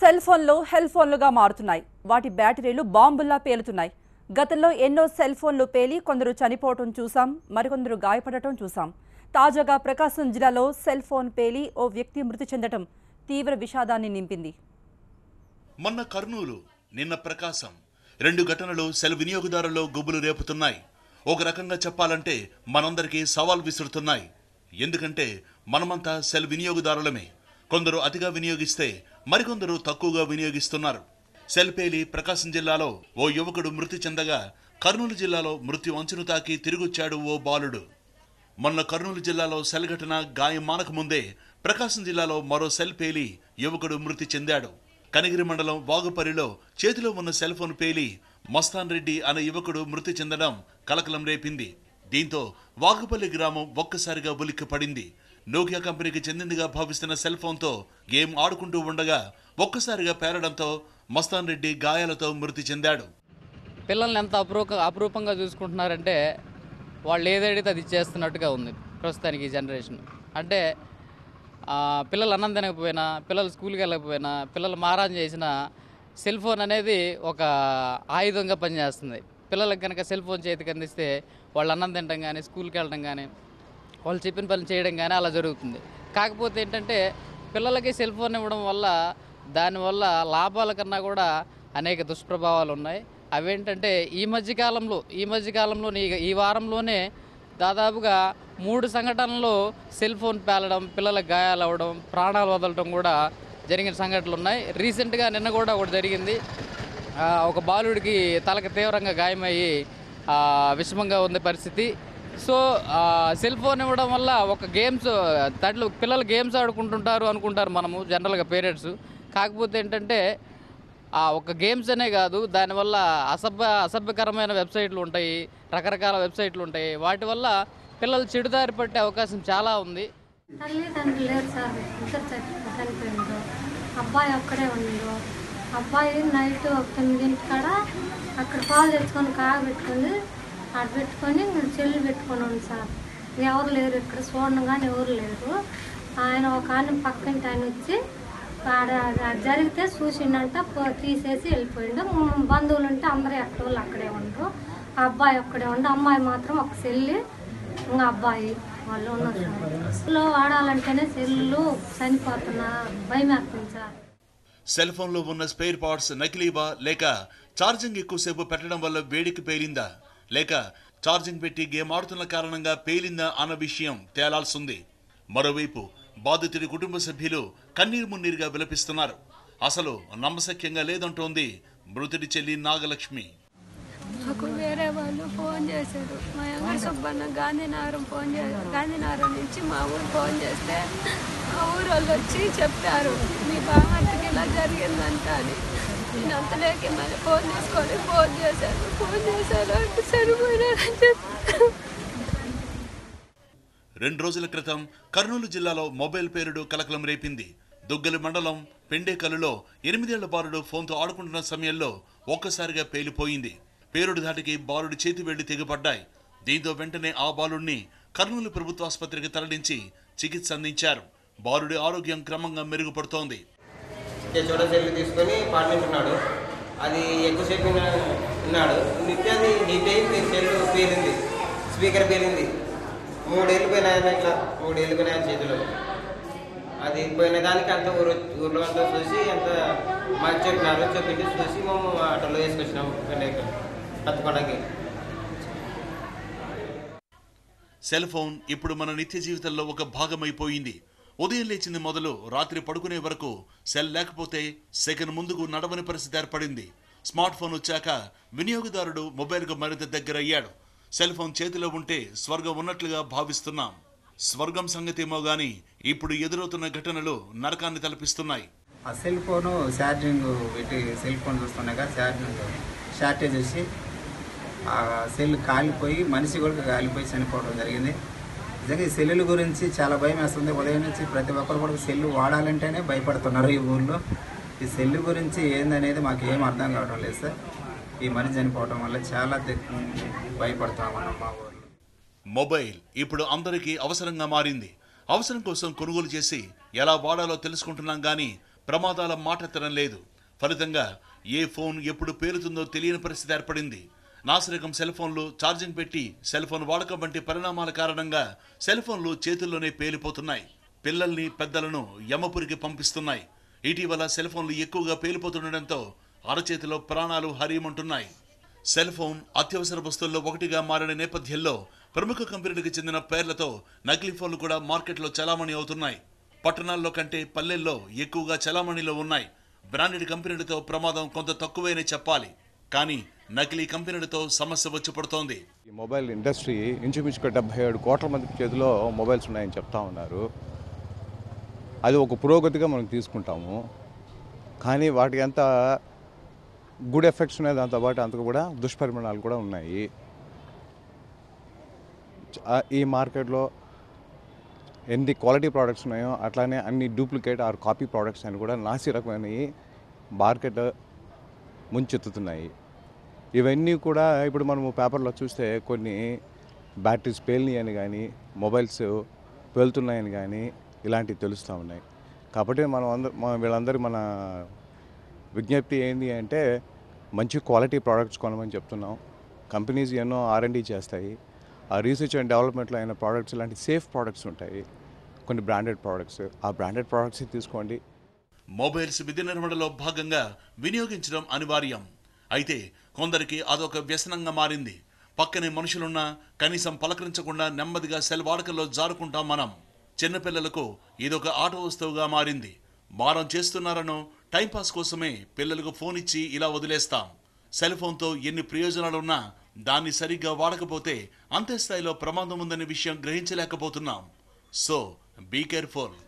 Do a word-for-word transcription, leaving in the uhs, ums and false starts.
Cell ఫోన్లు హెల్ ఫోన్లుగా మారుతున్నాయి. వాటి బ్యాటరీలు బాంబుల్లా పేలుతున్నాయి. గతంలో ఎన్నో సెల్ ఫోన్లు పేలి కొందరు చనిపోవటం చూసాం, మరికొందరు గాయపడటం చూసాం. తాజాగా ప్రకాశం జిల్లాలో సెల్ ఫోన్ పేలి ఓ వ్యక్తి మృతి చెందటం తీవ్ర విషాదాన్ని నింపింది. మొన్న కర్నూలు, నిన్న ప్రకాశం, రెండు ఘటనలు సెల్ వినియోగదారుల్లో గుబులు రేపుతున్నాయి. ఒక రకంగా చెప్పాలంటే మనందరికీ సవాల్ విసురుతున్నాయి. ఎందుకంటే మనమంతా సెల్ వినియోగదారులమే. కొందరు అతిగా వినియోగిస్తే మరికొందరు తక్కువగా వినియోగిస్తున్నారు. సెల్ పేలి ప్రకాశం జిల్లాలో ఓ యువకుడు మృతి చెందగా, కర్నూలు జిల్లాలో మృత్యు అంచును తాకి తిరిగొచ్చాడు ఓ బాలుడు. మొన్న కర్నూలు జిల్లాలో సెల్ ఘటన గాయం మానకముందే ప్రకాశం జిల్లాలో మరో సెల్ పేలి యువకుడు మృతి చెందాడు. కనిగిరి మండలం వాగుపరిలో చేతిలో ఉన్న సెల్ ఫోన్ పేలి మస్తాన్ రెడ్డి అనే యువకుడు మృతి చెందడం కలకలం రేపింది. దీంతో వాగుపల్లి గ్రామం ఒక్కసారిగా ఉలిక్కి పడింది. నోకియా కంపెనీకి చెందిందిగా భావిస్తున్న సెల్ ఫోన్తో గేమ్ ఆడుకుంటూ ఉండగా ఒక్కసారిగా పేలడంతో మస్తాన్ రెడ్డి గాయాలతో మృతి చెందాడు. పిల్లల్ని ఎంత అపురూప అపురూపంగా చూసుకుంటున్నారంటే వాళ్ళు ఏదైతే అది చేస్తున్నట్టుగా ఉంది ప్రస్తుతానికి ఈ జనరేషన్. అంటే పిల్లలు అన్నం తినకపోయినా, పిల్లలు స్కూల్కి వెళ్ళకపోయినా, పిల్లలు మారాన్ చేసినా సెల్ ఫోన్ అనేది ఒక ఆయుధంగా పనిచేస్తుంది. పిల్లలకు కనుక సెల్ ఫోన్ చేతికి అందిస్తే వాళ్ళు అన్నం తినడం కానీ, స్కూల్కి వెళ్ళడం కానీ, వాళ్ళు చెప్పిన పనులు చేయడం కానీ అలా జరుగుతుంది. కాకపోతే ఏంటంటే పిల్లలకి సెల్ ఫోన్ ఇవ్వడం వల్ల దానివల్ల లాభాల కన్నా కూడా అనేక దుష్ప్రభావాలు ఉన్నాయి. అవేంటంటే ఈ మధ్యకాలంలో ఈ మధ్యకాలంలో ఈ వారంలోనే దాదాపుగా మూడు సంఘటనలు సెల్ ఫోన్ పేలడం, పిల్లలకు గాయాలు అవ్వడం, ప్రాణాలు వదలడం కూడా జరిగిన సంఘటనలు ఉన్నాయి. రీసెంట్గా నిన్న కూడా ఒకటి జరిగింది. ఒక బాలుడికి తలకు తీవ్రంగా గాయమయ్యి విషమంగా ఉంది పరిస్థితి. సో సెల్ ఫోన్ ఇవ్వడం వల్ల ఒక గేమ్స్ దాంట్లో పిల్లలు గేమ్స్ ఆడుకుంటుంటారు అనుకుంటారు మనము జనరల్గా పేరెంట్స్. కాకపోతే ఏంటంటే ఆ ఒక గేమ్స్ అనే కాదు, దానివల్ల అసభ్య అసభ్యకరమైన వెబ్సైట్లు ఉంటాయి, రకరకాల వెబ్సైట్లు ఉంటాయి. వాటి వల్ల పిల్లలు చెడుదారి పట్టే అవకాశం చాలా ఉంది. తల్లిదండ్రులు లేరు సార్, ఇద్దరు చనిపోయిండు. అబ్బాయి ఒక్కడే ఉండు. అబ్బాయి నైట్ ఒక తొమ్మిదింటి కాడ అక్కడ పాలు తెచ్చుకొని కాగు పెట్టుకొని అటు పెట్టుకొని చెల్లు పెట్టుకున్నాను సార్. ఎవరు లేరు ఇక్కడ, చూడను కానీ ఎవరు లేరు. ఆయన ఒక ఆయన పక్కింటి ఆయన వచ్చి ఆడ జరిగితే చూసిండంట, తీసేసి వెళ్ళిపోయిండు. బంధువులు ఉంటే అందరూ ఎక్కడ వాళ్ళు అక్కడే ఉండరు. ఆ అబ్బాయి ఒక్కడే ఉండు. అమ్మాయి మాత్రం ఒక సెల్లి, ఇంకా అబ్బాయి వాళ్ళు ఉన్నారు. సెల్లో వాడాలంటేనే సెల్లు చనిపోతున్నా భయం వేస్తుంది సార్. సెల్ ఫోన్లో ఉన్న స్పేర్ పార్ట్స్ నకిలీవా, లేక ఛార్జింగ్ ఎక్కువసేపు పెట్టడం వల్ల వేడికి పేలిందా, లేక ఛార్జింగ్ పెట్టి గేమ్ ఆడుతున్న కారణంగా పేలిందా అన్న విషయం తేలాల్సింది. మరోవైపు బాధితుడి కుటుంబ సభ్యులు కన్నీరు మున్నీరుగా విలపిస్తున్నారు. అసలు నమ్మశక్యంగా లేదంటోంది మృతుడి చెల్లి నాగలక్ష్మి. నాకు వేరే వాళ్ళు ఫోన్ చేశారు. మా యంగ సుబ్బన్న గాంధీనగరం ఫోన్ చేశారు. గాంధీనగరం నుంచి మా ఊరు ఫోన్ చేస్తే మా ఊరు వాళ్ళు వచ్చి చెప్పారు, మీ బామర్తికి ఇలా జరిగిందంట అని. నేను అంతలేకి మళ్ళీ ఫోన్ తీసుకొని ఫోన్ చేశాను. ఫోన్ చేశారు అంటే సరిపోయినారని చెప్పారు. రెండు రోజుల క్రితం కర్నూలు జిల్లాలో మొబైల్ పేలుడు కలకలం రేపింది. దుగ్గలి మండలం పెండేకల్లులో ఎనిమిదేళ్ల బాలుడు ఫోన్తో ఆడుకుంటున్న సమయంలో ఒక్కసారిగా పేలిపోయింది. పేలుడు ధాటికి బాలుడి చేతి వేళ్లు తెగిపడ్డాయి. దీంతో వెంటనే ఆ బాలుడిని కర్నూలు ప్రభుత్వ ఆసుపత్రికి తరలించి చికిత్స అందించారు. బాలుడి ఆరోగ్యం క్రమంగా మెరుగుపడుతోంది. మూడేళ్ళు పోయినాయని ఇట్లా మూడేళ్ళు పోయినాయని చేతిలో అది పోయిన దానికి అంత ఊరు ఊర్లో అంతా చూసి ఎంత మాకు చెప్పినారు. చెప్పింది చూసి మేము ఆటోలో వేసుకొచ్చినాము ఇక్కడ బతుకోవడానికి. సెల్ ఫోన్ ఇప్పుడు మన నిత్య జీవితంలో ఒక భాగమైపోయింది. ఉదయం లేచింది మొదలు రాత్రి పడుకునే వరకు సెల్ లేకపోతే సెకండ్ ముందుకు నడవని పరిస్థితి ఏర్పడింది. స్మార్ట్ ఫోన్ వచ్చాక వినియోగదారుడు మొబైల్కు మరింత దగ్గరయ్యాడు. సెల్ ఫోన్ చేతిలో ఉంటే స్వర్గం ఉన్నట్లుగా భావిస్తున్నాం. స్వర్గం సంగతేమో గానీ ఇప్పుడు ఎదురవుతున్న ఘటనలు నరకాన్ని తలపిస్తున్నాయి. ఆ సెల్ ఫోన్ ఛార్జింగ్ పెట్టి సెల్ ఫోన్ చూస్తుండగా ఛార్జింగ్ షార్టేజ్ వచ్చి ఆ సెల్ కాలిపోయి మనిషి కూడా కాలిపోయి చనిపోవడం జరిగింది. నిజంగా ఈ సెల్లుల గురించి చాలా భయం వేస్తుంది. ఉదయం నుంచి ప్రతి ఒక్కరు కూడా సెల్ వాడాలంటేనే భయపడుతున్నారు ఈ ఊళ్ళో. ఈ సెల్ గురించి ఏందనేది మాకు ఏం అర్థం కావడం లేదు సార్. ఈ మనిషి చనిపోవడం వల్ల చాలా భయపడతామన్నమా. మొబైల్ ఇప్పుడు అందరికీ అవసరంగా మారింది. అవసరం కోసం కొనుగోలు చేసి ఎలా వాడాలో తెలుసుకుంటున్నాం కానీ ప్రమాదాల మాట తినడం లేదు. ఫలితంగా ఏ ఫోన్ ఎప్పుడు పేలుతుందో తెలియని పరిస్థితి ఏర్పడింది. నాసిరకం సెల్ ఫోన్లు ఛార్జింగ్ పెట్టి సెల్ ఫోన్ వాడకం వంటి పరిణామాల కారణంగా సెల్ ఫోన్లు చేతుల్లోనే పేలిపోతున్నాయి. పిల్లల్ని పెద్దలను యమపురికి పంపిస్తున్నాయి. ఇటీవల సెల్ ఫోన్లు ఎక్కువగా పేలిపోతుండటంతో అరచేతిలో ప్రాణాలు హరియమంటున్నాయి. సెల్ ఫోన్ అత్యవసర వస్తువుల్లో ఒకటిగా మారిన నేపథ్యంలో ప్రముఖ కంపెనీలకు చెందిన పేర్లతో నకిలీ ఫోన్లు కూడా మార్కెట్లో చలామణి అవుతున్నాయి. పట్టణాల్లో కంటే పల్లెల్లో ఎక్కువగా చలామణిలో ఉన్నాయి. బ్రాండెడ్ కంపెనీలతో ప్రమాదం కొంత తక్కువేనే చెప్పాలి, కానీ నకిలీ కంపెనీలతో సమస్య వచ్చి పడుతోంది. ఈ మొబైల్ ఇండస్ట్రీ ఇంచుమించుగా డెబ్బై ఏడు కోట్ల మంది చేతిలో మొబైల్స్ ఉన్నాయని చెప్తా ఉన్నారు. అది ఒక పురోగతిగా మనం తీసుకుంటాము, కానీ వాటికి అంత గుడ్ ఎఫెక్ట్స్ ఉన్నాయి, దాంతోపాటు అంత కూడా దుష్పరిణామాలు కూడా ఉన్నాయి. ఈ మార్కెట్లో ఎన్ని క్వాలిటీ ప్రోడక్ట్స్ ఉన్నాయో అట్లానే అన్ని డూప్లికేట్ ఆర్ కాపీ ప్రోడక్ట్స్ అని కూడా నాసి రకమైనవి మార్కెట్ ముంచెత్తుతున్నాయి. ఇవన్నీ కూడా ఇప్పుడు మనము పేపర్లో చూస్తే కొన్ని బ్యాటరీస్ పేలినాయని కానీ మొబైల్స్ పేలుతున్నాయని కానీ ఇలాంటివి తెలుస్తూ ఉన్నాయి. కాబట్టి మనం అందరూ వీళ్ళందరూ మన విజ్ఞప్తి ఏంటి అంటే మంచి క్వాలిటీ ప్రోడక్ట్స్ కొనమని చెప్తున్నాం. కంపెనీస్ ఎన్నో ఆర్ అండ్ డి చేస్తాయి. ఆ రీసెర్చ్ అండ్ డెవలప్మెంట్లో అయిన ప్రోడక్ట్స్ లాంటి సేఫ్ ప్రోడక్ట్స్ ఉంటాయి, కొన్ని బ్రాండెడ్ ప్రోడక్ట్స్. ఆ బ్రాండెడ్ ప్రోడక్ట్స్ తీసుకోండి. మొబైల్స్ విధి నిర్వహణలో భాగంగా వినియోగించడం అనివార్యం. అయితే కొందరికి అదొక వ్యసనంగా మారింది. పక్కనే మనుషులున్నా కనీసం పలకరించకుండా నెమ్మదిగా సెల్ వాడకంలో జారుకుంటాం మనం. చిన్నపిల్లలకు ఇదొక ఆట వస్తువుగా మారింది. మారం చేస్తున్నారనో టైంపాస్ కోసమే పిల్లలకు ఫోన్ ఇచ్చి ఇలా వదిలేస్తాం. సెల్ ఫోన్తో ఎన్ని ప్రయోజనాలున్నా దాన్ని సరిగ్గా వాడకపోతే అంతే స్థాయిలో ప్రమాదం ఉందనే విషయం గ్రహించలేకపోతున్నాం. So be careful.